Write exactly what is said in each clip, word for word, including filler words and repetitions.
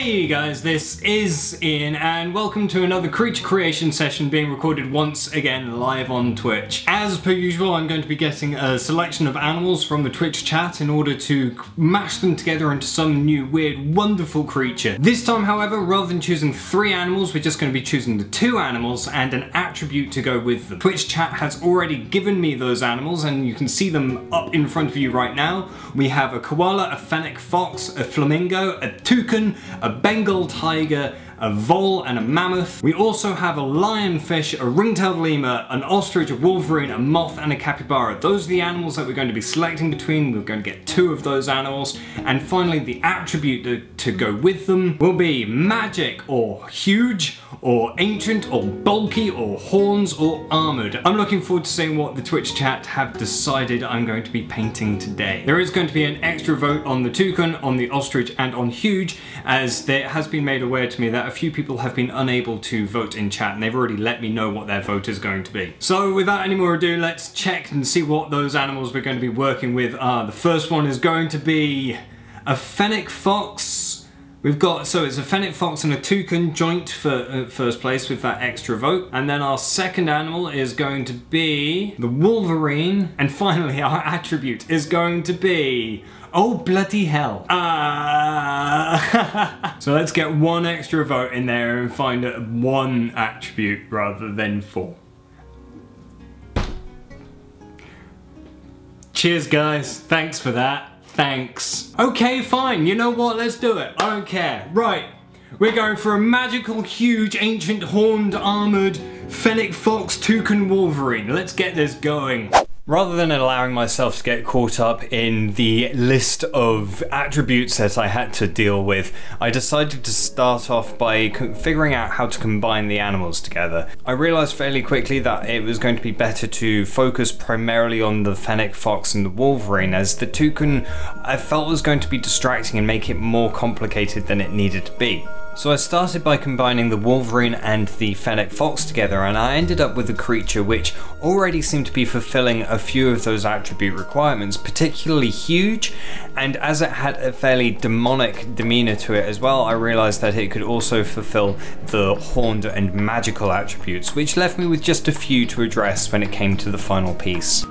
Hey guys, this is Ian and welcome to another creature creation session being recorded once again live on Twitch. As per usual, I'm going to be getting a selection of animals from the Twitch chat in order to mash them together into some new weird wonderful creature. This time however, rather than choosing three animals, we're just going to be choosing the two animals and an attribute to go with them. Twitch chat has already given me those animals and you can see them up in front of you right now. We have a koala, a fennec fox, a flamingo, a toucan, a Bengal tiger, a vole and a mammoth. We also have a lionfish, a ring-tailed lemur, an ostrich, a wolverine, a moth and a capybara. Those are the animals that we're going to be selecting between. We're going to get two of those animals. And finally, the attribute to, to go with them will be magic or huge or ancient or bulky or horns or armored. I'm looking forward to seeing what the Twitch chat have decided I'm going to be painting today. There is going to be an extra vote on the toucan, on the ostrich and on huge, as it has been made aware to me that a few people have been unable to vote in chat and they've already let me know what their vote is going to be. So without any more ado, let's check and see what those animals we're going to be working with are. The first one is going to be a fennec fox. We've got, so it's a fennec fox and a toucan joint for uh, first place with that extra vote. And then our second animal is going to be the wolverine. And finally our attribute is going to be, oh bloody hell. Uh, so let's get one extra vote in there and find one attribute rather than four. Cheers guys, thanks for that, thanks. Okay fine, you know what, let's do it, I don't care. Right, we're going for a magical, huge, ancient, horned, armoured, fennec fox, toucan, wolverine. Let's get this going. Rather than allowing myself to get caught up in the list of attributes that I had to deal with, I decided to start off by figuring out how to combine the animals together. I realized fairly quickly that it was going to be better to focus primarily on the fennec fox and the wolverine, as the toucan I felt was going to be distracting and make it more complicated than it needed to be. So I started by combining the wolverine and the fennec fox together, and I ended up with a creature which already seemed to be fulfilling a few of those attribute requirements, particularly huge, and as it had a fairly demonic demeanor to it as well, I realized that it could also fulfill the horned and magical attributes, which left me with just a few to address when it came to the final piece.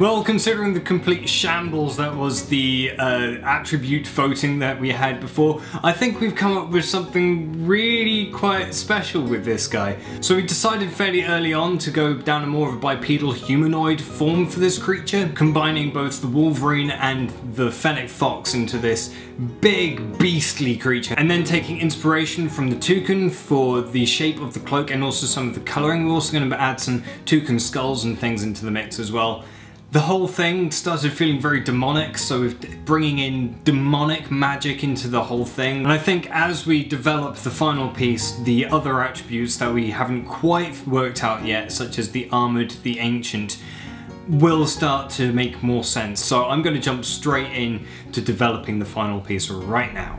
Well, considering the complete shambles that was the uh, attribute voting that we had before, I think we've come up with something really quite special with this guy. So we decided fairly early on to go down a more of a bipedal humanoid form for this creature, combining both the wolverine and the fennec fox into this big beastly creature, and then taking inspiration from the toucan for the shape of the cloak and also some of the colouring. We're also going to add some toucan skulls and things into the mix as well. The whole thing started feeling very demonic, so we're bringing in demonic magic into the whole thing. And I think as we develop the final piece, the other attributes that we haven't quite worked out yet, such as the armored, the ancient, will start to make more sense. So I'm going to jump straight in to developing the final piece right now.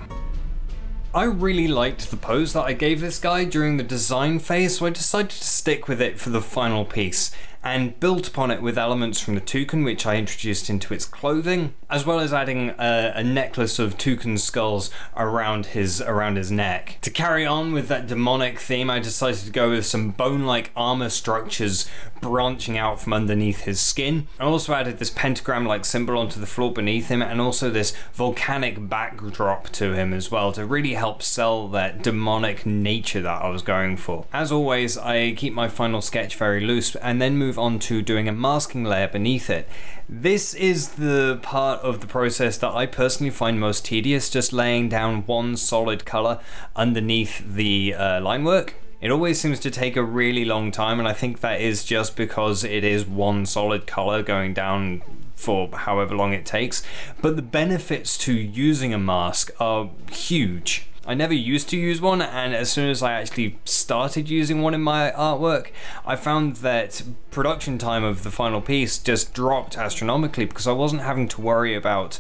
I really liked the pose that I gave this guy during the design phase, so I decided to stick with it for the final piece and built upon it with elements from the toucan, which I introduced into its clothing, as well as adding a, a necklace of toucan skulls around his around his neck. To carry on with that demonic theme, I decided to go with some bone-like armor structures branching out from underneath his skin. I also added this pentagram-like symbol onto the floor beneath him, and also this volcanic backdrop to him as well, to really help sell that demonic nature that I was going for. As always, I keep my final sketch very loose and then move on to doing a masking layer beneath it. This is the part of the process that I personally find most tedious, just laying down one solid color underneath the uh, line work. It always seems to take a really long time, and I think that is just because it is one solid color going down for however long it takes. But the benefits to using a mask are huge. I never used to use one, and as soon as I actually started using one in my artwork, I found that production time of the final piece just dropped astronomically because I wasn't having to worry about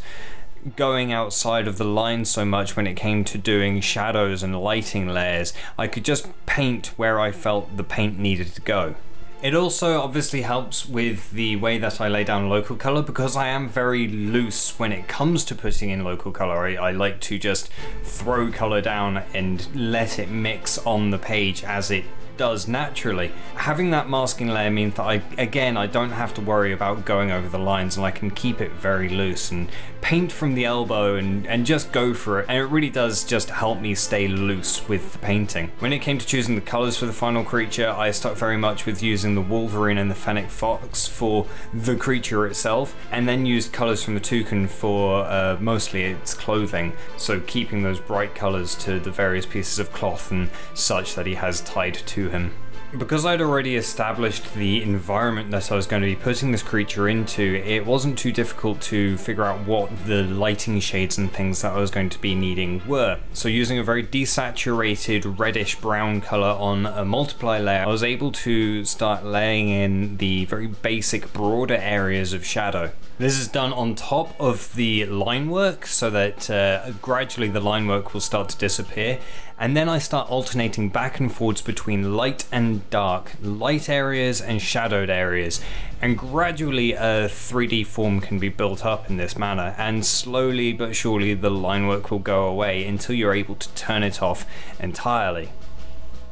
going outside of the line so much when it came to doing shadows and lighting layers. I could just paint where I felt the paint needed to go. It also obviously helps with the way that I lay down local color, because I am very loose when it comes to putting in local color. I, I like to just throw color down and let it mix on the page as it does naturally. Having that masking layer means that I, again, I don't have to worry about going over the lines, and I can keep it very loose and paint from the elbow and, and just go for it. And it really does just help me stay loose with the painting. When it came to choosing the colors for the final creature, I stuck very much with using the Wolverine and the Fennec Fox for the creature itself, and then used colors from the toucan for uh, mostly its clothing. So keeping those bright colors to the various pieces of cloth and such that he has tied to him. Because I'd already established the environment that I was going to be putting this creature into, it wasn't too difficult to figure out what the lighting shades and things that I was going to be needing were. So using a very desaturated reddish brown color on a multiply layer, I was able to start laying in the very basic broader areas of shadow. This is done on top of the line work so that uh, gradually the line work will start to disappear. And then I start alternating back and forwards between light and dark, light areas and shadowed areas. And gradually a three D form can be built up in this manner, and slowly but surely the line work will go away until you're able to turn it off entirely.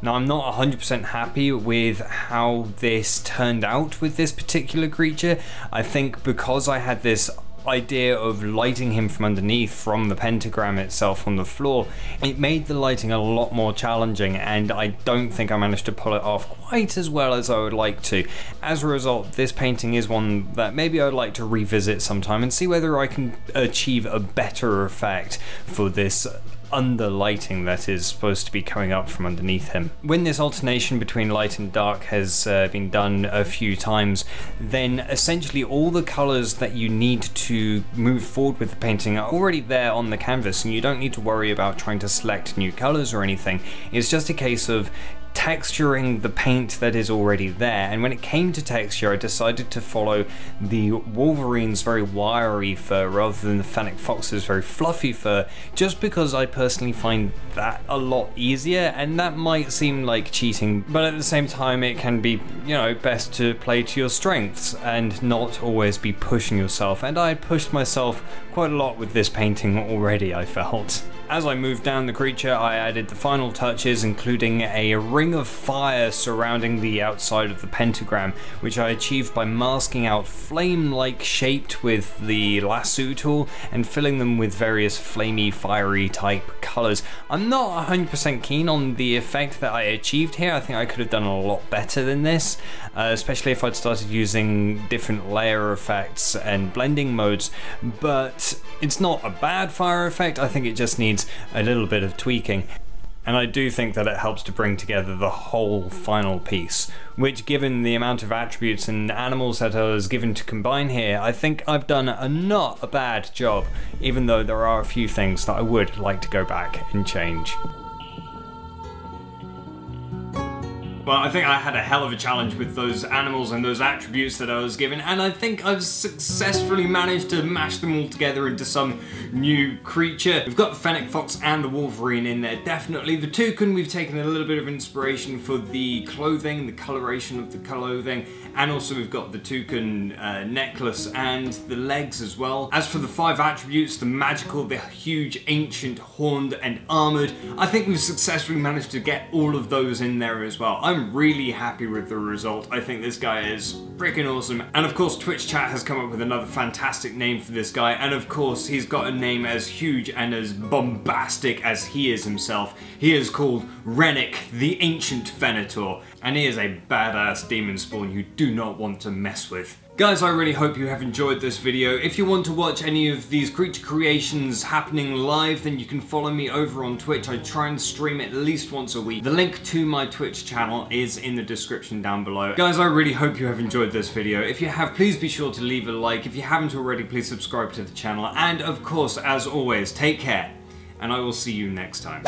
Now, I'm not one hundred percent happy with how this turned out with this particular creature. I think because I had this idea of lighting him from underneath from the pentagram itself on the floor, it made the lighting a lot more challenging, and I don't think I managed to pull it off quite as well as I would like to. As a result, this painting is one that maybe I'd like to revisit sometime and see whether I can achieve a better effect for this under lighting that is supposed to be coming up from underneath him. When this alternation between light and dark has uh, been done a few times, then essentially all the colors that you need to move forward with the painting are already there on the canvas, and you don't need to worry about trying to select new colors or anything. It's just a case of texturing the paint that is already there. And when it came to texture, I decided to follow the Wolverine's very wiry fur rather than the Fennec Fox's very fluffy fur, just because I personally find that a lot easier, and that might seem like cheating, but at the same time it can be, you know, best to play to your strengths and not always be pushing yourself, and I had pushed myself quite a lot with this painting already, I felt. As I moved down the creature, I added the final touches, including a ring of fire surrounding the outside of the pentagram, which I achieved by masking out flame-like shaped with the lasso tool and filling them with various flamey, fiery type colors. I'm not one hundred percent keen on the effect that I achieved here. I think I could have done a lot better than this, uh, especially if I'd started using different layer effects and blending modes, but it's not a bad fire effect. I think it just needs a little bit of tweaking, and I do think that it helps to bring together the whole final piece, which, given the amount of attributes and animals that I was given to combine here, I think I've done a not a bad job, even though there are a few things that I would like to go back and change. Well, I think I had a hell of a challenge with those animals and those attributes that I was given, and I think I've successfully managed to mash them all together into some new creature. We've got the Fennec Fox and the Wolverine in there, definitely. The toucan, we've taken a little bit of inspiration for the clothing, the coloration of the clothing, and also we've got the toucan uh, necklace and the legs as well. As for the five attributes, the magical, the huge, ancient, horned, and armored, I think we've successfully managed to get all of those in there as well. I'm I'm really happy with the result. I think this guy is freaking awesome. And of course, Twitch chat has come up with another fantastic name for this guy. And of course, he's got a name as huge and as bombastic as he is himself. He is called Rinnec the Ancient Venator. And he is a badass demon spawn you do not want to mess with. Guys, I really hope you have enjoyed this video. If you want to watch any of these creature creations happening live, then you can follow me over on Twitch. I try and stream at least once a week. The link to my Twitch channel is in the description down below. Guys, I really hope you have enjoyed this video. If you have, please be sure to leave a like. If you haven't already, please subscribe to the channel. And of course, as always, take care, and I will see you next time.